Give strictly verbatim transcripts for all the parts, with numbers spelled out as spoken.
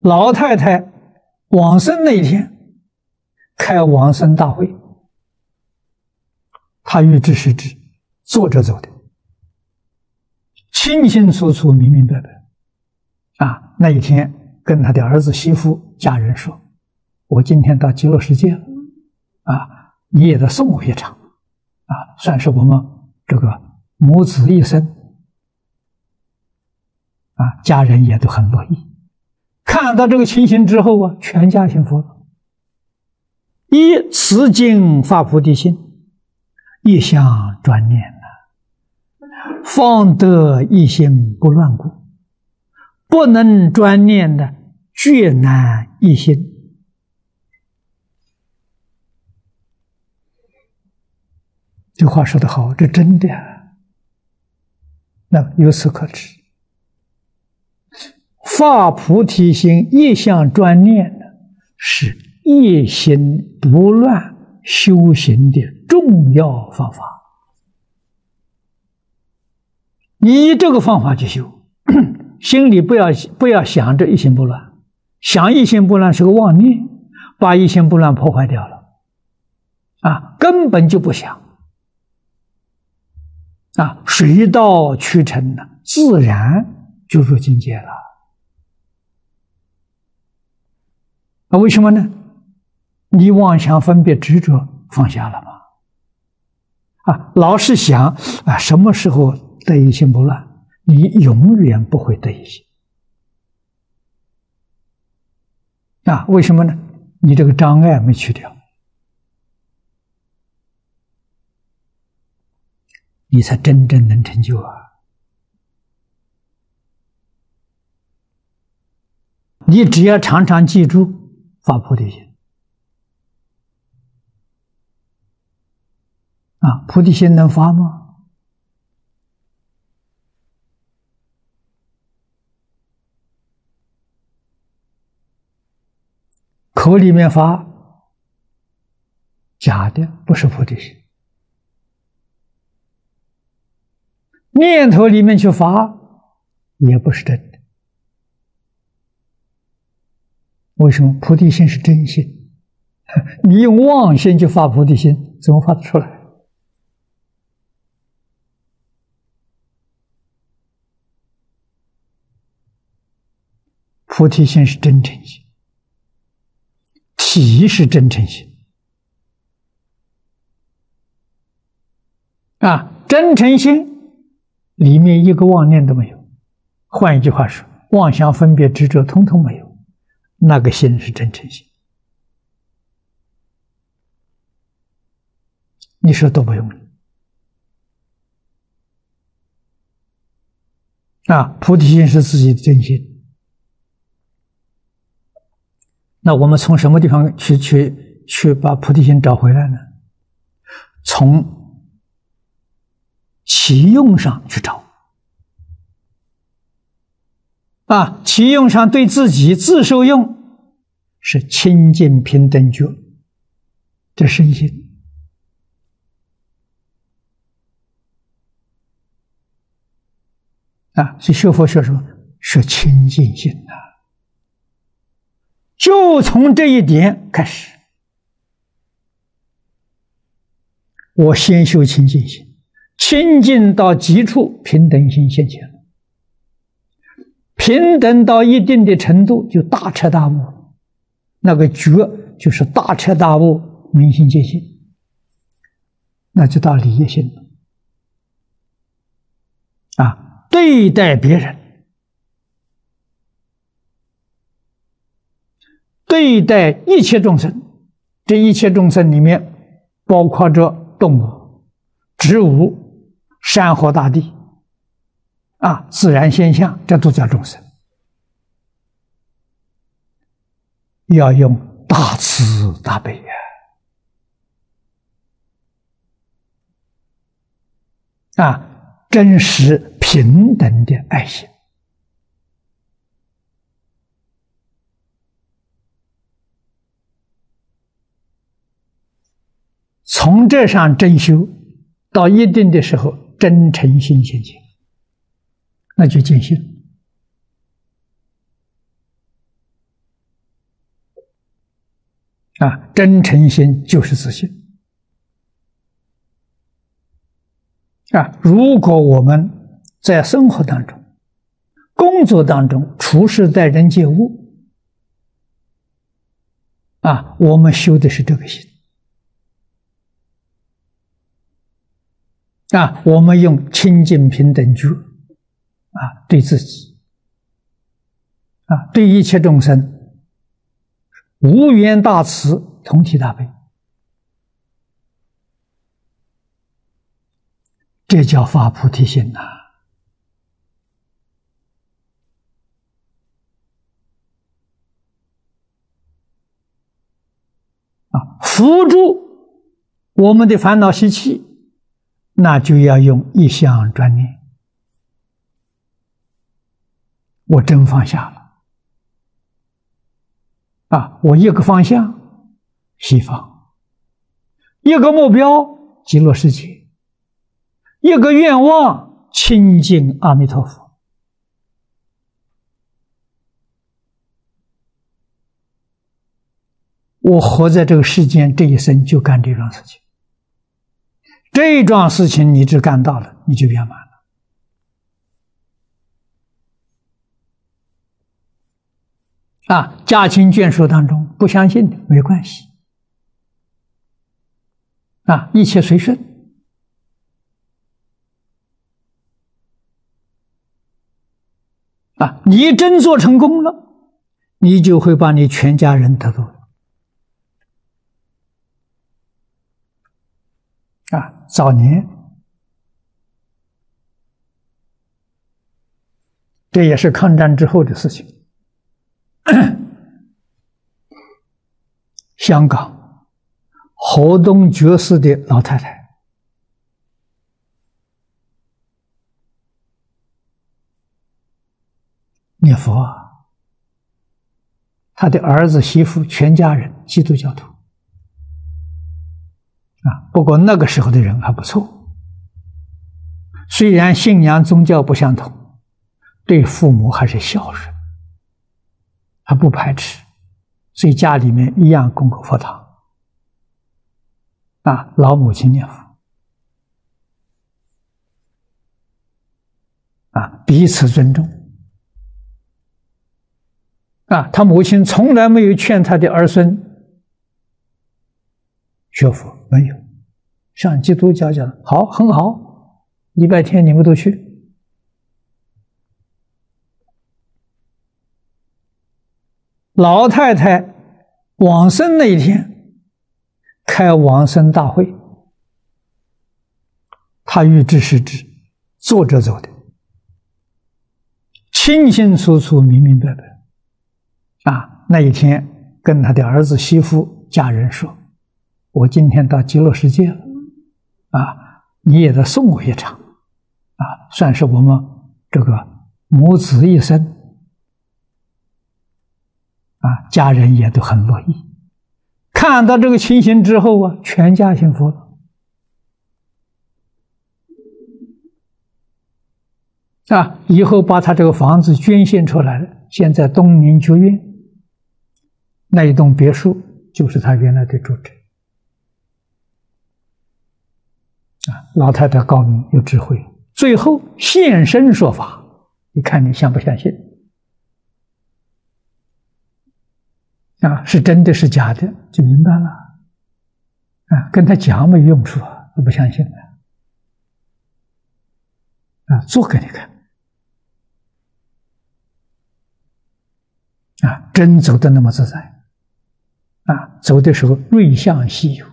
老太太往生那天开往生大会，他预知时至，坐着走的，清清楚楚、明明白白。啊，那一天跟他的儿子、媳妇、家人说：“我今天到极乐世界了，啊，你也得送我一场，啊，算是我们这个母子一生。”啊，家人也都很乐意。 看到这个情形之后啊，全家信佛了。一持经发菩提心，一向专念呐，方得一心不乱故。不能专念的，决难一心。这话说得好，这真的。那由此可知。 发菩提心，一向专念呢，是一心不乱修行的重要方法。你以这个方法去修，心里不要不要想着一心不乱，想一心不乱是个妄念，把一心不乱破坏掉了。啊，根本就不想。啊，水到渠成呢，自然就入境界了。 那为什么呢？你妄想、分别、执着放下了吗？啊，老是想啊，什么时候得一心不乱？你永远不会得一心。啊，为什么呢？你这个障碍没去掉，你才真正能成就啊！ 你只要常常记住发菩提心啊，菩提心能发吗？口里面发假的，不是菩提心；念头里面去发，也不是真的。 为什么菩提心是真心？你用妄心去发菩提心，怎么发得出来？菩提心是真诚心，体是真诚心。啊，真诚心里面一个妄念都没有。换一句话说，妄想、分别、执着，通通没有。 那个心是真诚心，你说多不容易啊！菩提心是自己的真心。那我们从什么地方去去去把菩提心找回来呢？从其用上去找。 啊，其用上对自己自受用是清净平等觉，这身心啊，所以学佛学什么？学清净心呐、啊，就从这一点开始，我先修清净心，清净到极处，平等心现前。 平等到一定的程度，就大彻大悟。那个觉就是大彻大悟，明心见性，那就到理业心了。啊，对待别人，对待一切众生，这一切众生里面包括着动物、植物、山河大地。 啊，自然现象，这都叫众生。要用大慈大悲呀！啊，真实平等的爱心。从这上真修，到一定的时候，真诚心现前。 那就见性啊，真诚心就是自信。啊，如果我们在生活当中、工作当中、处事待人接物，啊，我们修的是这个心。啊，我们用清净平等觉，啊，对自己。 啊，对一切众生，无缘大慈，同体大悲，这叫发菩提心呐！啊，扶助我们的烦恼习气，那就要用一向专念，我真放下了。 啊，我一个方向，西方；一个目标，极乐世界；一个愿望，亲近阿弥陀佛。我活在这个世间，这一生就干这桩事情。这桩事情你只干到了，你就圆满了。 啊，家亲眷属当中不相信的没关系，啊，一切随顺，啊，你真做成功了，你就会把你全家人得到，啊，早年这也是抗战之后的事情。 香港侯东爵士的老太太念佛啊，他的儿子、媳妇全家人基督教徒啊。不过那个时候的人还不错，虽然信仰宗教不相同，对父母还是孝顺。 他不排斥，所以家里面一样供个佛堂。啊，老母亲念佛，啊，彼此尊重。啊，他母亲从来没有劝他的儿孙学佛，没有。像基督教讲好，很好，礼拜天你们都去。 老太太往生那一天开往生大会，她预知时至，坐着走的，清清楚楚、明明白白。啊，那一天跟她的儿子、媳妇、家人说：“我今天到极乐世界了，啊，你也得送我一场，啊，算是我们这个母子一生。” 啊，家人也都很乐意。看到这个情形之后啊，全家幸福了。啊，以后把他这个房子捐献出来了。现在东宁觉苑那一栋别墅就是他原来的住址。啊，老太太高明有智慧，最后现身说法，你看你相不相信？ 啊，是真的是假的就明白了，啊，跟他讲没用处啊，他不相信的，啊，做给你看，啊，真走得那么自在，啊，走的时候瑞相稀有，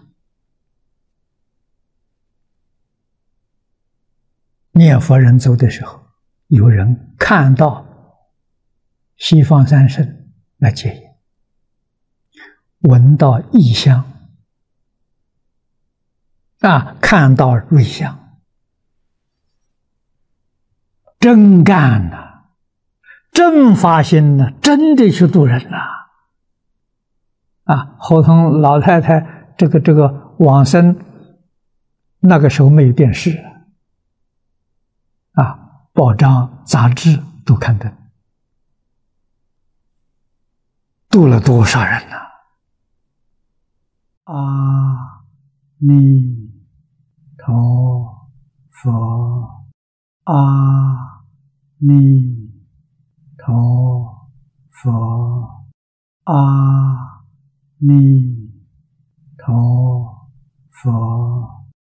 念佛人走的时候，有人看到西方三圣来接引。 闻到异香啊，看到瑞相，真干呐、啊，真发心呐、啊，真的去度人呐、啊！啊，侯同老太太这个这个往生，那个时候没有电视啊，报章杂志都刊登，度了多少人呐、啊！阿弥陀佛，阿弥陀佛，阿弥。